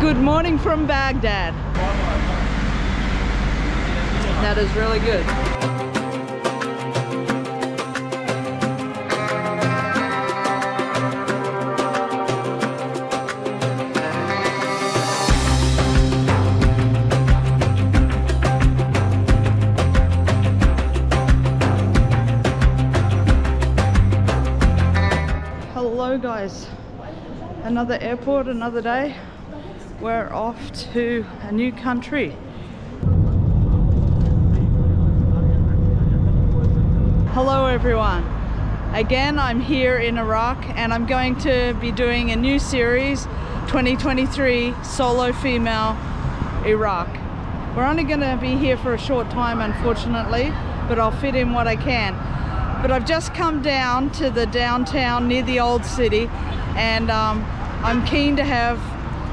Good morning from Baghdad. That is really good. Hello guys, another airport, another day. We're off to a new country. Hello everyone. Again, I'm here in Iraq and I'm going to be doing a new series, 2023 Solo Female Iraq. We're only going to be here for a short time unfortunately, but I'll fit in what I can. But I've just come down to the downtown near the old city and I'm keen to have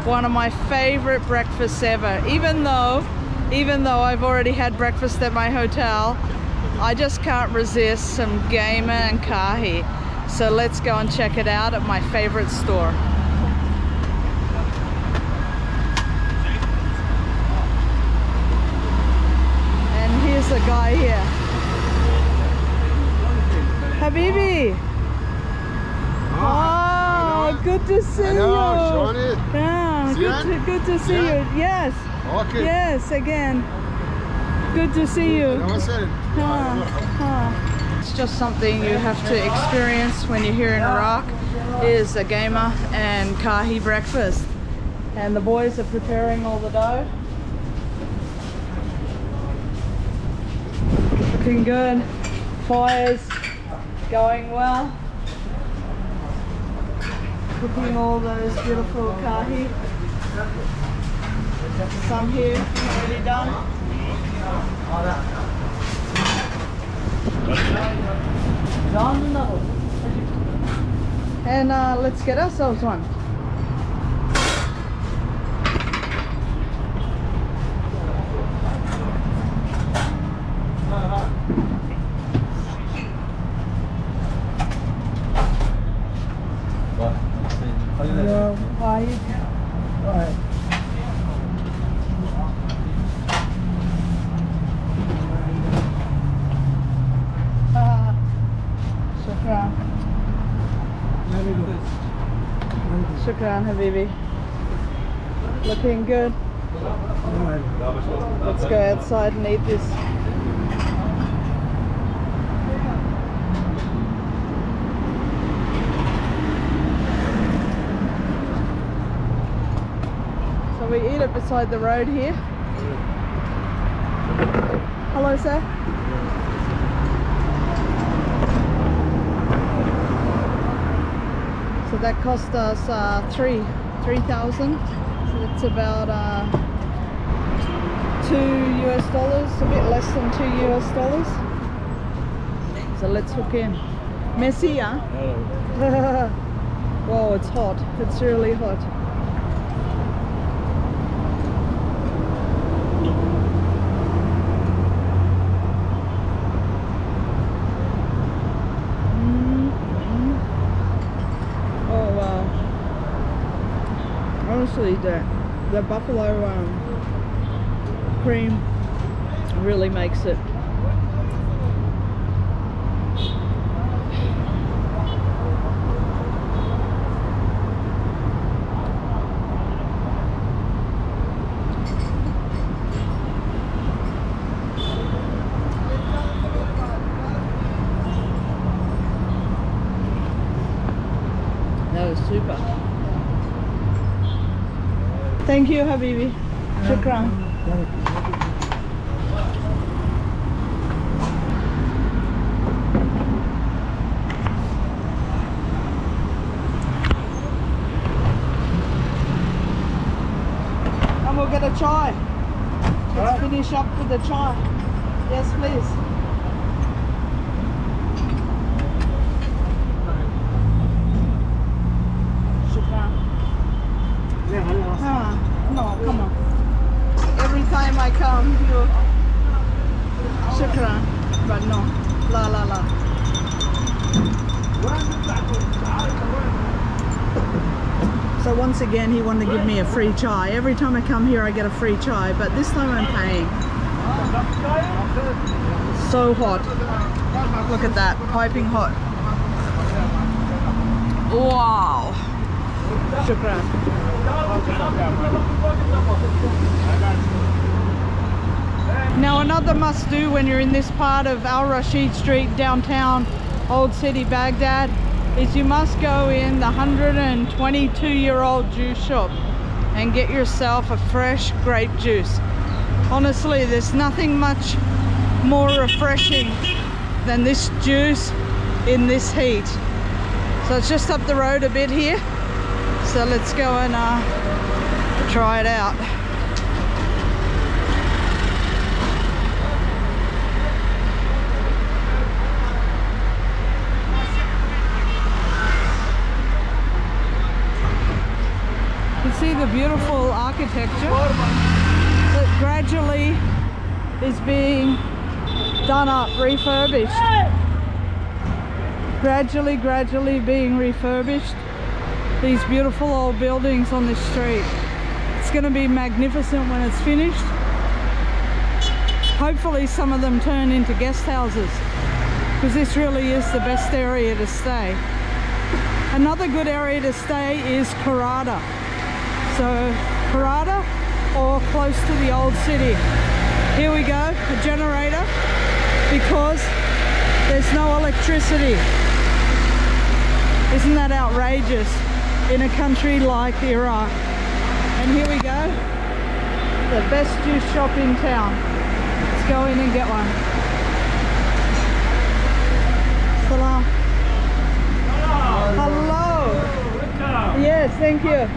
one of my favorite breakfasts ever. Even though I've already had breakfast at my hotel, I just can't resist some gamer and kahi. So let's go and check it out at my favorite store. And here's a guy here. Habibi! Oh, good to see you! Yeah, good to see you. Yes. Okay. Yes, again. Good to see you. It's just something you have to experience when you're here in Iraq, is a gamer and kahi breakfast. And the boys are preparing all the dough. Looking good. Fire's going well. Cooking all those beautiful kahi. Some here already done. And let's get ourselves one. Shukran Habibi. Looking good. Let's go outside and eat this. So we eat it beside the road here. Hello, sir. So that cost us 3,000. So it's about $2, a bit less than $2. So let's hook in. Messy, huh? Whoa, it's hot. It's really hot. Honestly, the buffalo cream really makes it. That was super. Thank you, Habibi. Shukran. And we'll get a chai. Let's finish up with the chai. Yes, please. So once again, he wanted to give me a free chai. Every time I come here, I get a free chai, but this time I'm paying. So hot. Look at that, piping hot. Wow. Shukran. Now another must do when you're in this part of Al Rashid Street, downtown Old City Baghdad, is you must go in the 122-year-old juice shop and get yourself a fresh grape juice. Honestly, there's nothing much more refreshing than this juice in this heat. So it's just up the road a bit here, so let's go and try it out. See the beautiful architecture that gradually is being done up, refurbished. Gradually being refurbished. These beautiful old buildings on this street. It's going to be magnificent when it's finished. Hopefully some of them turn into guest houses, because this really is the best area to stay. Another good area to stay is Karada. So Karada, or close to the old city. Here we go, a generator, because there's no electricity. Isn't that outrageous in a country like Iraq? And here we go, the best juice shop in town. Let's go in and get one. Salam. Hello. Yes, thank you.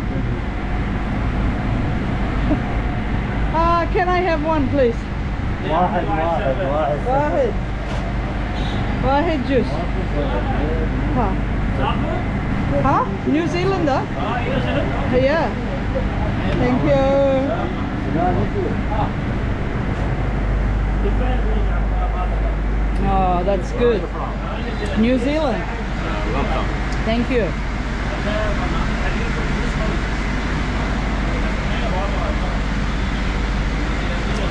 Can I have one, please? Wahid juice. Huh? Huh? New Zealander? Yeah. Thank you. Oh, that's good. New Zealand. Thank you.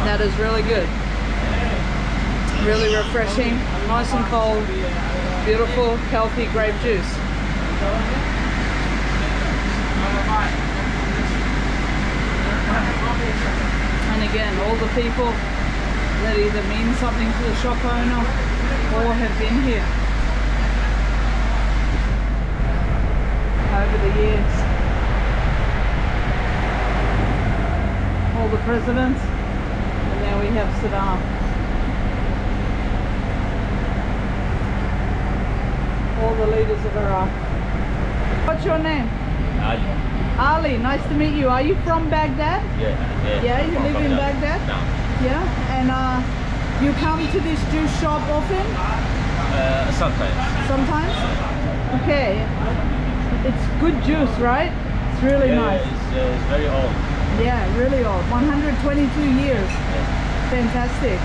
That is really good. Really refreshing, nice and cold, beautiful, healthy grape juice. And again, all the people that either mean something to the shop owner or have been here over the years. All the presidents. Now we have Saddam. All the leaders of Iraq. What's your name? Ali. Ali, nice to meet you. Are you from Baghdad? Yeah. Yeah, you live in Baghdad? No. Yeah, and you come to this juice shop often? Sometimes. Sometimes? Okay. It's good juice, right? It's really nice. It's very old. Yeah, really old. 122 years. Fantastic.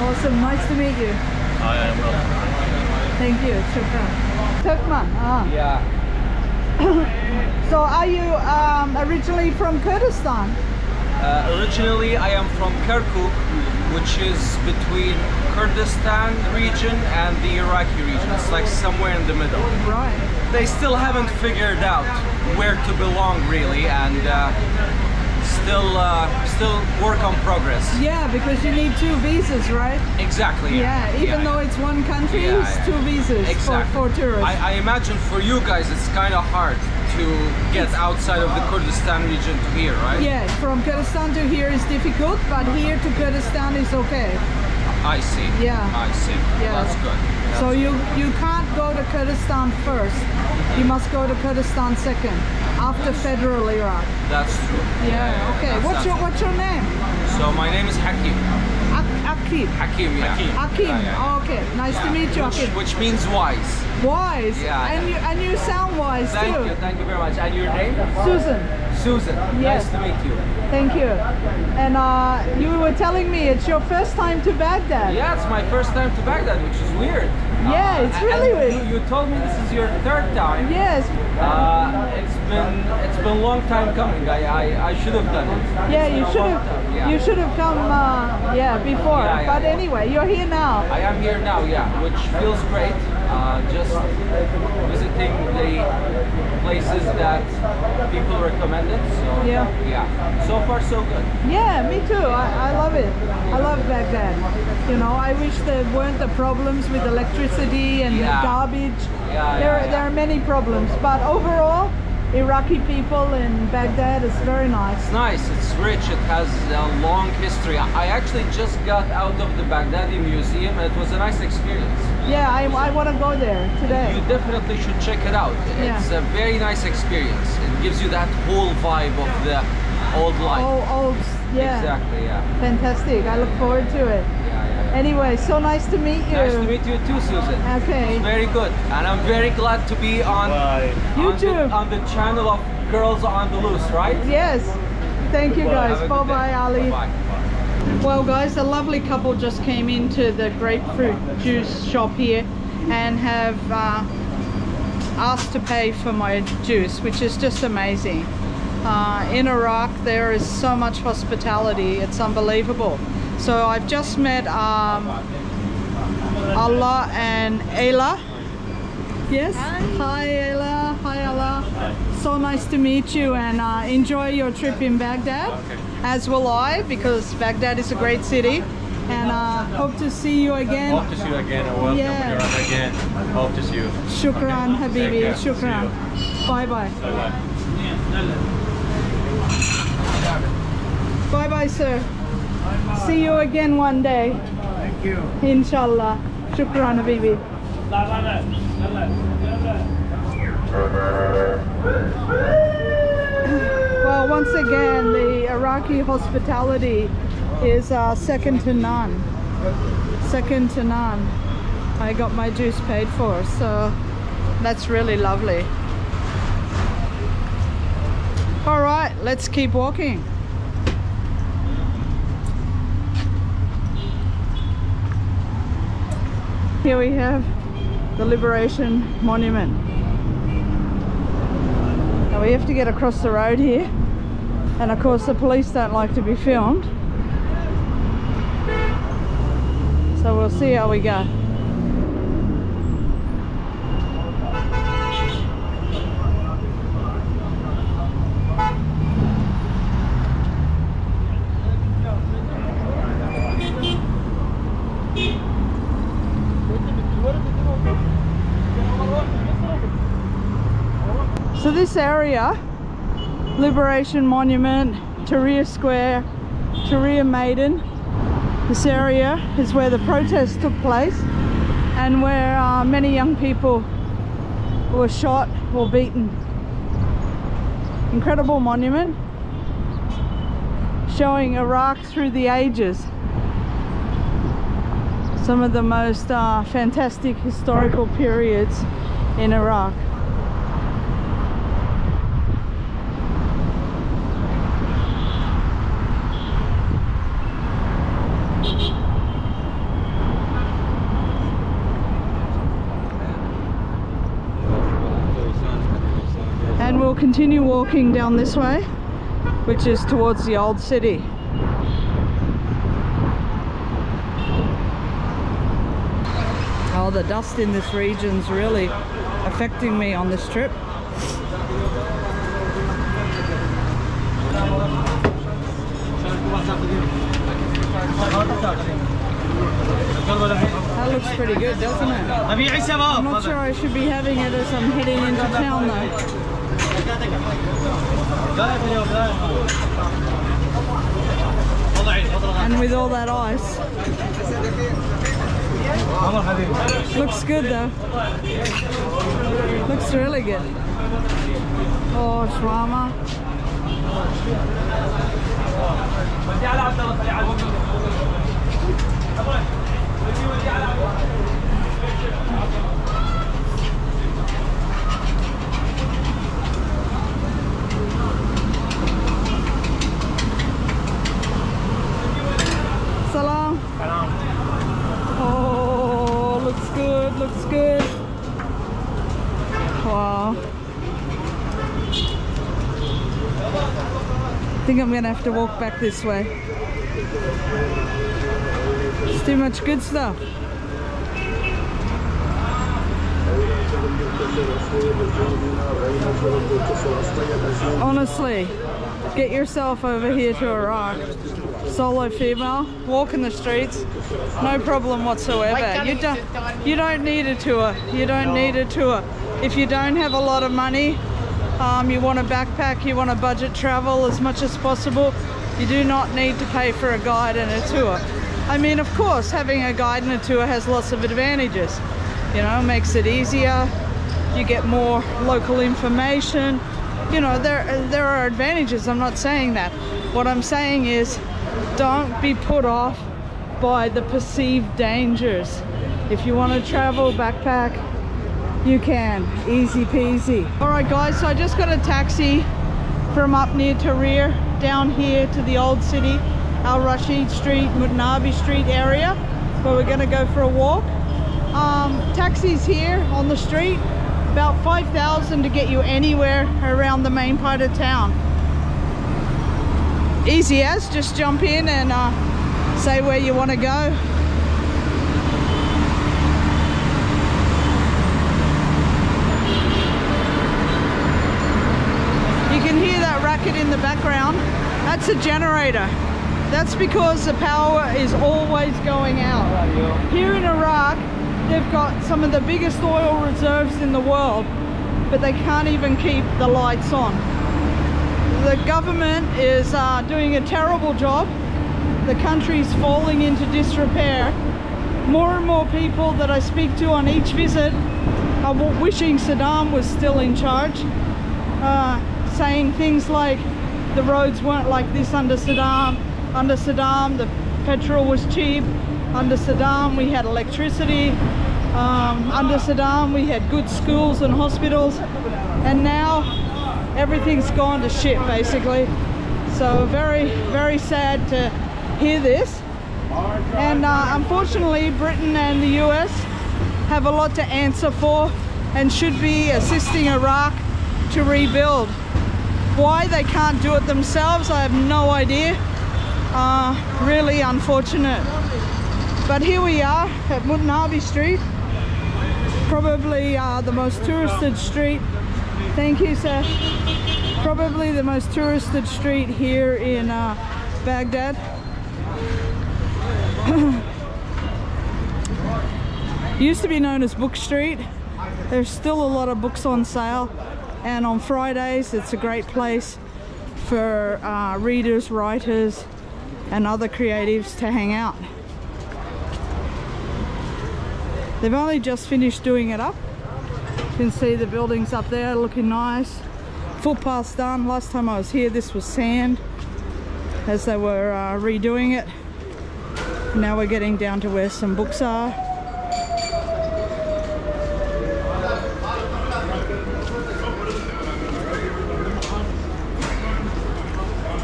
Awesome. Nice to meet you. I am welcome. Thank you. Shukran. Turkman. Yeah. So are you originally from Kurdistan? Originally I am from Kirkuk, which is between Kurdistan region and the Iraqi region. It's like somewhere in the middle. Right. They still haven't figured out where to belong really, and still work on progress. Yeah, because you need two visas, right? Exactly. Yeah, even though it's one country, it's two visas for tourists. I imagine for you guys it's kind of hard to get outside of the Kurdistan region to here, right? Yeah, from Kurdistan to here is difficult, but here to Kurdistan is okay. I see. Yeah. I see. Yeah. That's good. That's so you can't go to Kurdistan first. You must go to Kurdistan second, after federal Iraq. That's true. Yeah. Okay. What's your name? So my name is Hakim. Hakim. Hakim. Yeah. Hakim. Oh, okay. Nice to meet you. Which means wise. Wise. Yeah. And you sound wise too. Thank you. Thank you very much. And your name? Susan. Susan, yes. Nice to meet you. Thank you. And you were telling me it's your first time to Baghdad. Yeah, it's my first time to Baghdad, which is weird. Yeah, it's really weird. You told me this is your third time. Yes. It's been a long time coming. I should have done it. Yeah, you should have. Yeah. You should have come. Before. Yeah, yeah, but yeah. Anyway, you're here now. I am here now. Yeah, which feels great. Just visiting the places that people recommended. So, yeah. So far, so good. Yeah, me too. I love it. I love Baghdad. You know, I wish there weren't the problems with electricity and garbage. Yeah, there are many problems, but overall, Iraqi people in Baghdad is very nice. It's nice, it's rich, it has a long history. I actually just got out of the Baghdadi Museum and it was a nice experience. Yeah, I want to go there today. You definitely should check it out. It's a very nice experience. It gives you that whole vibe of the old life. Old, yeah. Exactly, yeah. Fantastic, I look forward to it. Anyway, so nice to meet you. Nice to meet you too, Susan. Okay. It's very good. And I'm very glad to be on the channel of Girls on the Loose, right? Yes. Thank you guys. Bye-bye, Ali. Bye-bye. Well, guys, a lovely couple just came into the grapefruit juice shop here and have asked to pay for my juice, which is just amazing. In Iraq, there is so much hospitality. It's unbelievable. So I've just met Allah and Ayla. Yes? Hi Ayla. Hi Allah. Hi. So nice to meet you and enjoy your trip in Baghdad. Okay. As will I, because Baghdad is a great city. And hope to see you again. Hope to see you again. Welcome here again. Hope to see you. Shukran, okay. Habibi. Shukran. Bye-bye. Bye-bye. Bye-bye, sir. See you again one day. Thank you. Inshallah. Shukran, Habibi. Well, once again, the Iraqi hospitality is second to none. Second to none. I got my juice paid for, so that's really lovely. All right, let's keep walking. Here we have the Liberation Monument. Now we have to get across the road here, and of course the police don't like to be filmed, so we'll see how we go. So this area, Liberation Monument, Tahrir Square, Tahrir Maiden, this area is where the protests took place and where many young people were shot or beaten. Incredible monument showing Iraq through the ages. Some of the most fantastic historical periods in Iraq. Continue walking down this way, which is towards the old city. Oh, the dust in this region's really affecting me on this trip. That looks pretty good, doesn't it? I'm not sure I should be having it as I'm heading into town though. And with all that ice, looks good though. Looks really good. Oh, shawarma. Salam. Oh, looks good, looks think I'm gonna have to walk back this way. It's too much good stuff. Honestly, get yourself over here to Iraq, solo female, walk in the streets, no problem whatsoever. You don't need a tour. You don't need a tour. If you don't have a lot of money, you want to backpack, you want to budget travel as much as possible, you do not need to pay for a guide and a tour. I mean, of course, having a guide and a tour has lots of advantages. You know, makes it easier, you get more local information. You know, there are advantages, I'm not saying that. What I'm saying is, don't be put off by the perceived dangers. If you want to travel, backpack, you can, easy peasy. All right guys, so I just got a taxi from up near Tahrir down here to the old city, Al Rashid Street, Mutanabbi Street area, where we're gonna go for a walk. Taxis here on the street, about 5,000 to get you anywhere around the main part of town. Easy as, just jump in and say where you want to go. You can hear that racket in the background. That's a generator. That's because the power is always going out. Here in Iraq, they've got some of the biggest oil reserves in the world, but they can't even keep the lights on. The government is doing a terrible job. The country's falling into disrepair. More and more people that I speak to on each visit are wishing Saddam was still in charge, saying things like the roads weren't like this under Saddam. Under Saddam, the petrol was cheap. Under Saddam we had electricity, under Saddam we had good schools and hospitals, and now everything's gone to shit basically. So very, very sad to hear this, and unfortunately Britain and the US have a lot to answer for and should be assisting Iraq to rebuild. Why they can't do it themselves, I have no idea. Really unfortunate. But here we are at Mutanabbi Street, probably the most touristed street. Thank you, sir. Probably the most touristed street here in Baghdad. Used to be known as Book Street. There's still a lot of books on sale, and on Fridays it's a great place for readers, writers and other creatives to hang out. They've only just finished doing it up. You can see the buildings up there looking nice. Footpath's done. Last time I was here, this was sand as they were redoing it. Now we're getting down to where some books are.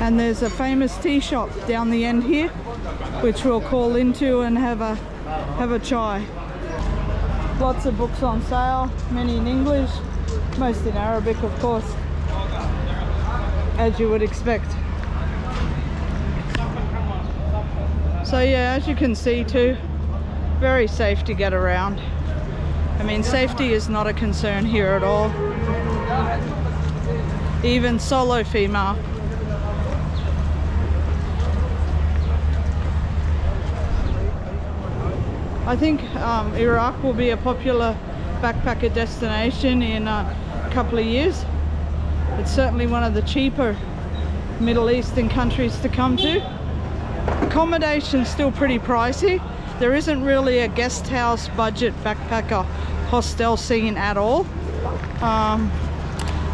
And there's a famous tea shop down the end here, which we'll call into and have a chai. Lots of books on sale, many in English, most in Arabic of course, as you would expect. So yeah, as you can see too, very safe to get around. I mean, safety is not a concern here at all. Even solo female. I think Iraq will be a popular backpacker destination in a couple of years. It's certainly one of the cheaper Middle Eastern countries to come to. Accommodation's still pretty pricey. There isn't really a guest house budget backpacker hostel scene at all.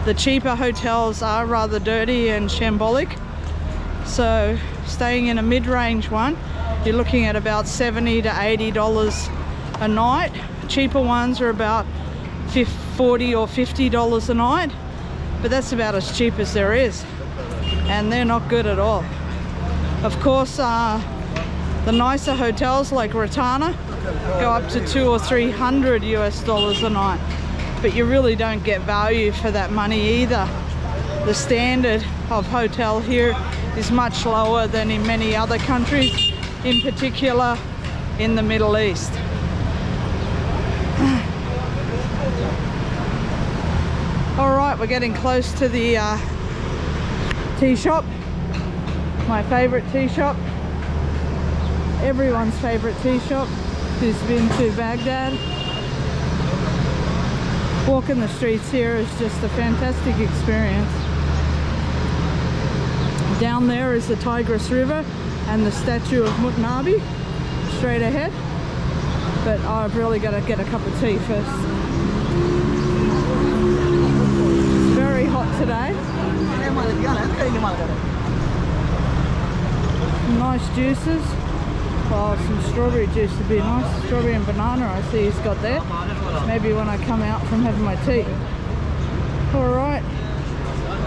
The cheaper hotels are rather dirty and shambolic. So staying in a mid-range one, you're looking at about $70 to $80 a night. Cheaper ones are about $40 or $50 a night, but that's about as cheap as there is, and they're not good at all. Of course, the nicer hotels like Rotana go up to $200 or $300 US a night, but you really don't get value for that money either. The standard of hotel here is much lower than in many other countries, in particular in the Middle East. All right, we're getting close to the tea shop, my favourite tea shop, everyone's favourite tea shop who's been to Baghdad. Walking the streets here is just a fantastic experience. Down there is the Tigris River and the statue of Mutanabbi straight ahead, but I've really got to get a cup of tea first. Today. Nice juices. Oh, some strawberry juice would be nice. Strawberry and banana I see he's got there. Maybe when I come out from having my tea. Alright.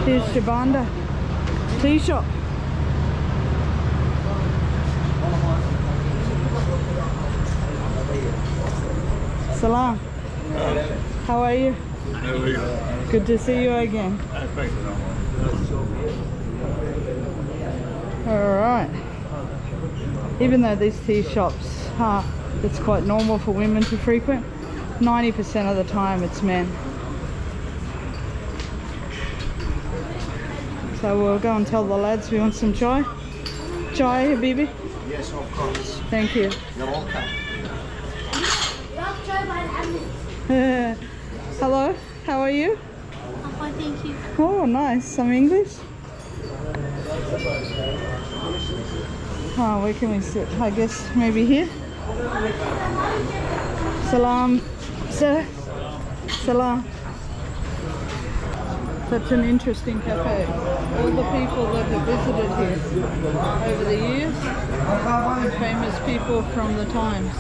Here's Shibanda tea shop. Salam. How are you? Good to see you again. Alright. Even though these tea shops, it's quite normal for women to frequent, 90% of the time it's men. So we'll go and tell the lads we want some chai. Chai, Habibi? Yes, of course. Thank you. You're welcome. Hello, how are you? I'm fine, thank you. Oh, nice. Some English? Oh, where can we sit? I guess maybe here? Salam, sir. Salam. Such an interesting cafe. All the people that have visited here over the years, famous people from the times.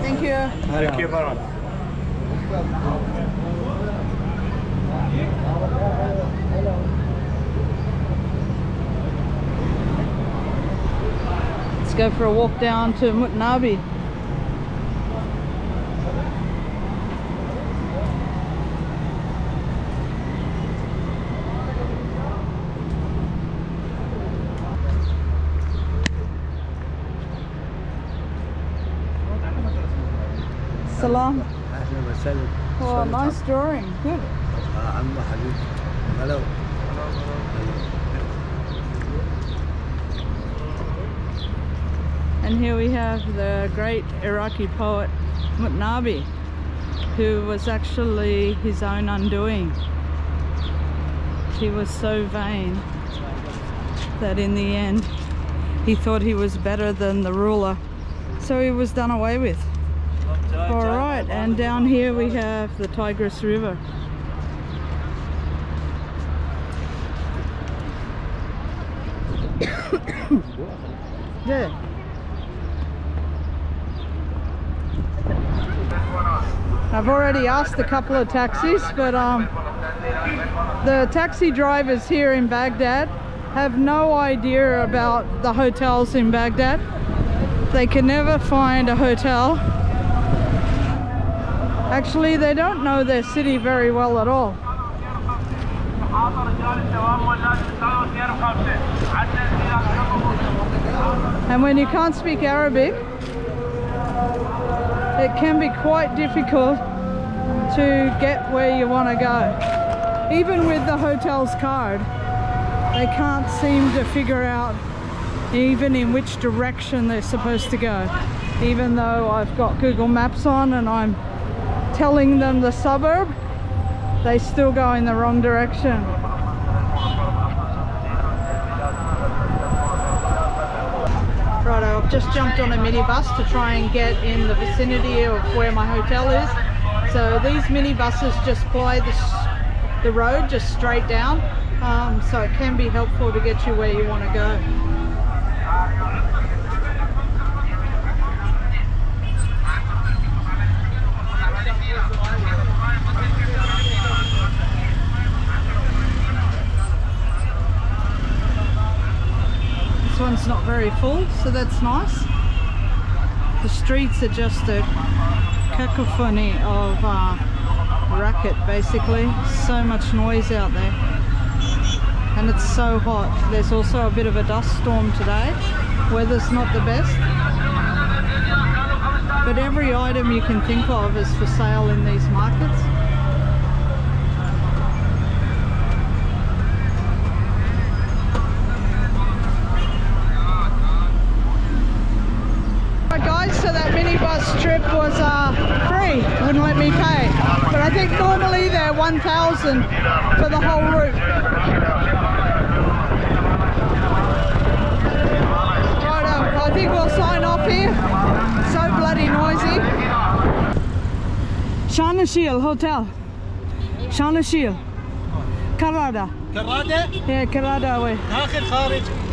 Thank you. Thank you, Baron. Let's go for a walk down to Mutanabbi. Salam. Oh, nice drawing. Good. Hello. And here we have the great Iraqi poet Mutanabbi, who was actually his own undoing. He was so vain that in the end he thought he was better than the ruler, so he was done away with. Alright, and down here we have the Tigris River. Yeah. I've already asked a couple of taxis, but the taxi drivers here in Baghdad have no idea about the hotels in Baghdad. They can never find a hotel. Actually, they don't know their city very well at all. And when you can't speak Arabic, it can be quite difficult to get where you want to go. Even with the hotel's card, they can't seem to figure out even in which direction they're supposed to go. Even though I've got Google Maps on and I'm telling them the suburb, they still go in the wrong direction. Righto, I've just jumped on a minibus to try and get in the vicinity of where my hotel is. So these minibuses just ply the road just straight down, so it can be helpful to get you where you want to go. Milan's not very full, so that's nice. The streets are just a cacophony of racket, basically. So much noise out there. And it's so hot. There's also a bit of a dust storm today. Weather's not the best. But every item you can think of is for sale in these markets. Trip was free, wouldn't let me pay, but I think normally they're 1,000 for the whole route. Right, I think we'll sign off here. So bloody noisy. Shanashil Hotel. Shanashil. Karada. Karada? Yeah, Karada way.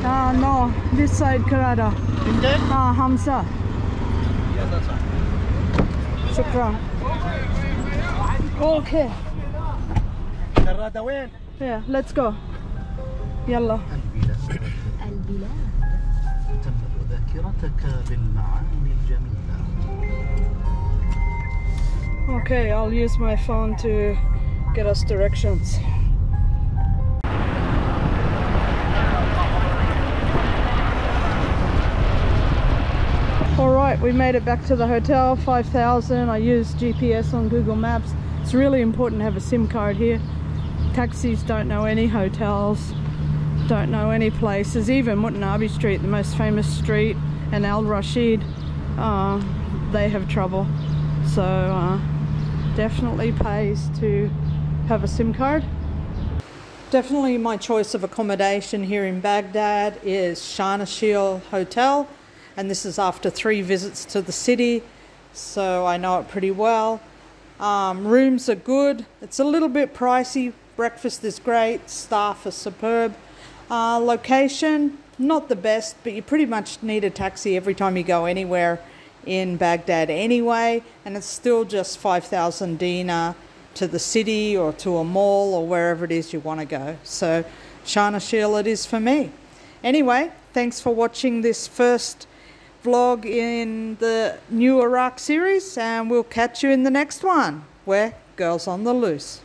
Ah, no, this side Karada. Ah, Hamza. Shukran. Okay. Yeah, let's go. Yalla. Okay, I'll use my phone to get us directions. Alright, we made it back to the hotel, 5,000. I used GPS on Google Maps. It's really important to have a SIM card here. Taxis don't know any hotels, don't know any places. Even Mutanabbi Street, the most famous street, and Al Rashid, they have trouble. So definitely pays to have a SIM card. Definitely my choice of accommodation here in Baghdad is Shanashil Hotel. And this is after 3 visits to the city, so I know it pretty well. Rooms are good. It's a little bit pricey. Breakfast is great. Staff are superb. Location, not the best, but you pretty much need a taxi every time you go anywhere in Baghdad anyway. And it's still just 5,000 dinar to the city or to a mall or wherever it is you want to go. So Shanashil it is for me. Anyway, thanks for watching this first vlog in the new Iraq series, and we'll catch you in the next one where Girls on the Loose.